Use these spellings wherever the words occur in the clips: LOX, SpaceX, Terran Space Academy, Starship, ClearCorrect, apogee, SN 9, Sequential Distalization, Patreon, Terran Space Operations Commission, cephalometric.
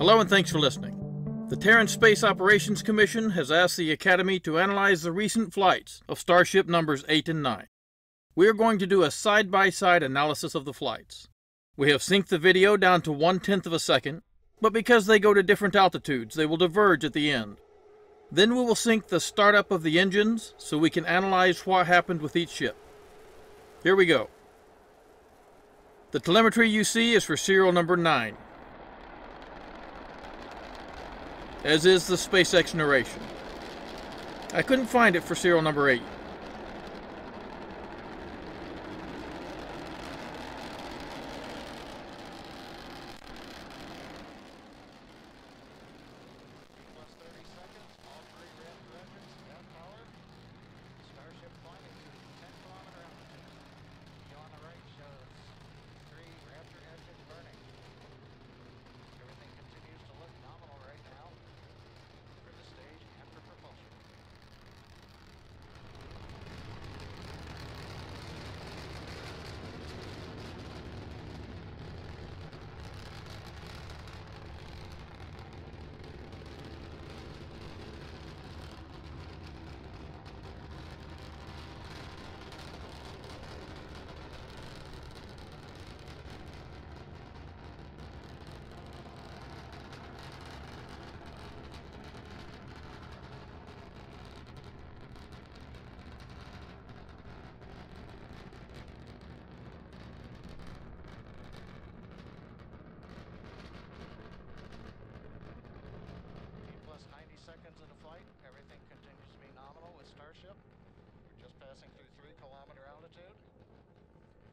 Hello and thanks for listening. The Terran Space Operations Commission has asked the Academy to analyze the recent flights of Starship numbers 8 and 9. We are going to do a side-by-side analysis of the flights. We have synced the video down to 1/10 of a second, but because they go to different altitudes, they will diverge at the end. Then we will sync the startup of the engines so we can analyze what happened with each ship. Here we go. The telemetry you see is for serial number 9, as is the SpaceX narration. I couldn't find it for serial number 8. Seconds into flight, everything continues to be nominal with Starship. We're just passing through 3 kilometer altitude.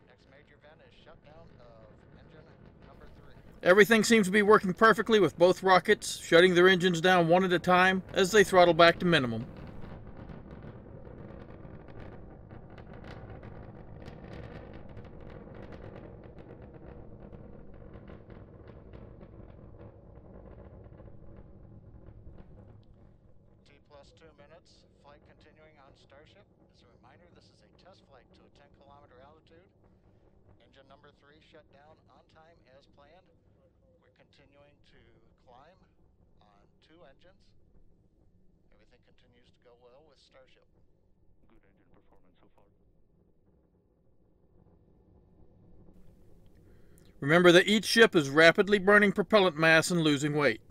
Next major event is shutdown of engine number 3. Everything seems to be working perfectly with both rockets, shutting their engines down one at a time as they throttle back to minimum. Plus 2 minutes, flight continuing on Starship. As a reminder, this is a test flight to a 10-kilometer altitude. Engine number 3 shut down on time as planned. We're continuing to climb on 2 engines. Everything continues to go well with Starship. Good engine performance so far. Remember that each ship is rapidly burning propellant mass and losing weight.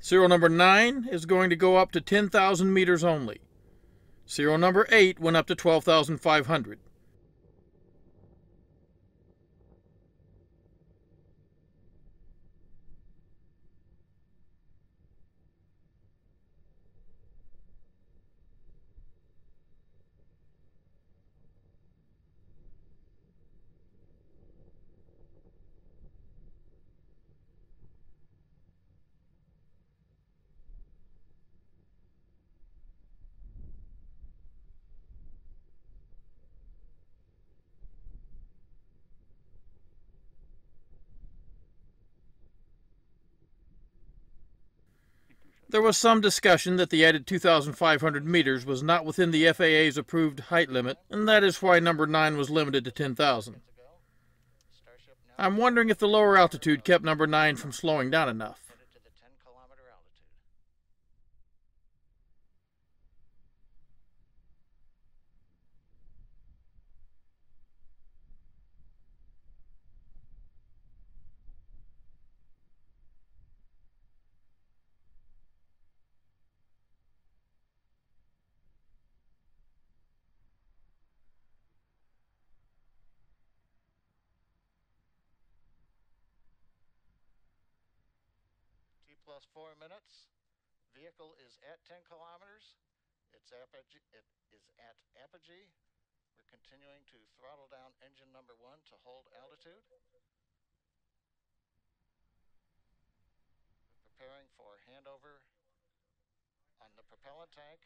Serial number 9 is going to go up to 10,000 meters only. Serial number 8 went up to 12,500. There was some discussion that the added 2,500 meters was not within the FAA's approved height limit, and that is why number 9 was limited to 10,000. I'm wondering if the lower altitude kept number 9 from slowing down enough. Plus 4 minutes. Vehicle is at 10 kilometers. It is at apogee. We're continuing to throttle down engine number 1 to hold altitude. We're preparing for handover on the propellant tank.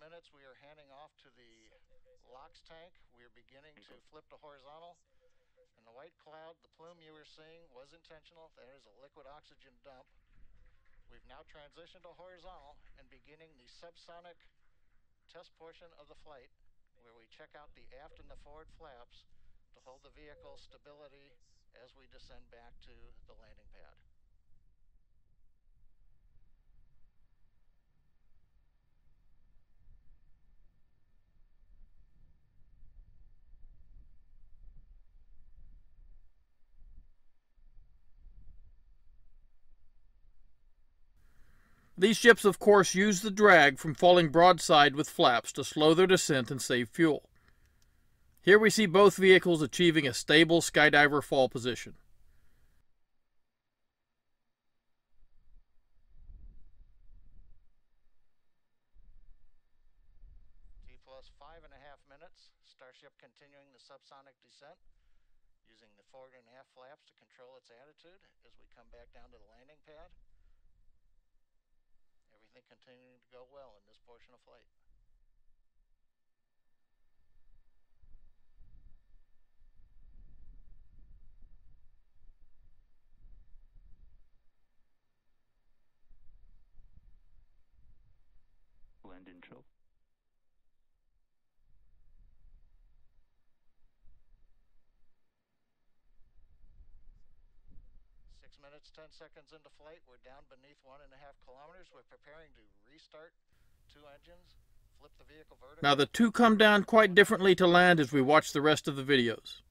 Minutes, we are handing off to the LOX tank. We are beginning to flip to horizontal, and the white cloud, the plume you were seeing, was intentional. There is a liquid oxygen dump. We've now transitioned to horizontal and beginning the subsonic test portion of the flight, where we check out the aft and the forward flaps to hold the vehicle's stability as we descend back to the landing pad. These ships, of course, use the drag from falling broadside with flaps to slow their descent and save fuel. Here we see both vehicles achieving a stable skydiver fall position. T plus 5.5 minutes, Starship continuing the subsonic descent, using the forward and aft flaps to control its attitude as we come back down to the landing pad. Everything continuing to go well in this portion of flight. Land intro. Minutes, 10 seconds into flight, we're down beneath 1.5 kilometers. We're preparing to restart two engines, flip the vehicle vertically. Now the two come down quite differently to land as we watch the rest of the videos.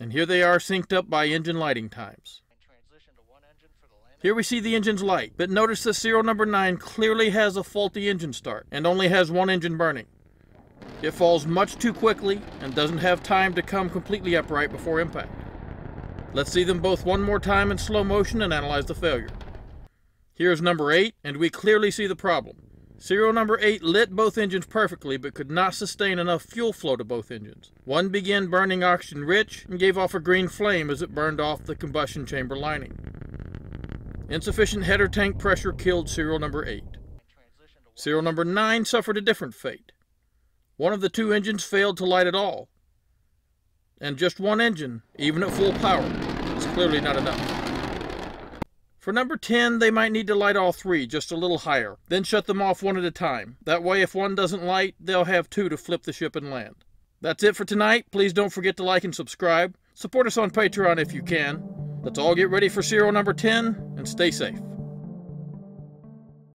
And here they are synced up by engine lighting times. Here we see the engines light, but notice the serial number 9 clearly has a faulty engine start and only has one engine burning. It falls much too quickly and doesn't have time to come completely upright before impact. Let's see them both one more time in slow motion and analyze the failure. Here's number 8, and we clearly see the problem. Serial number 8 lit both engines perfectly but could not sustain enough fuel flow to both engines. One began burning oxygen rich and gave off a green flame as it burned off the combustion chamber lining. Insufficient header tank pressure killed serial number 8. Serial number 9 suffered a different fate. One of the two engines failed to light at all. And just one engine, even at full power, is clearly not enough. For number 10, they might need to light all three just a little higher, then shut them off one at a time. That way, if one doesn't light, they'll have two to flip the ship and land. That's it for tonight. Please don't forget to like and subscribe. Support us on Patreon if you can. Let's all get ready for serial number 10 and stay safe.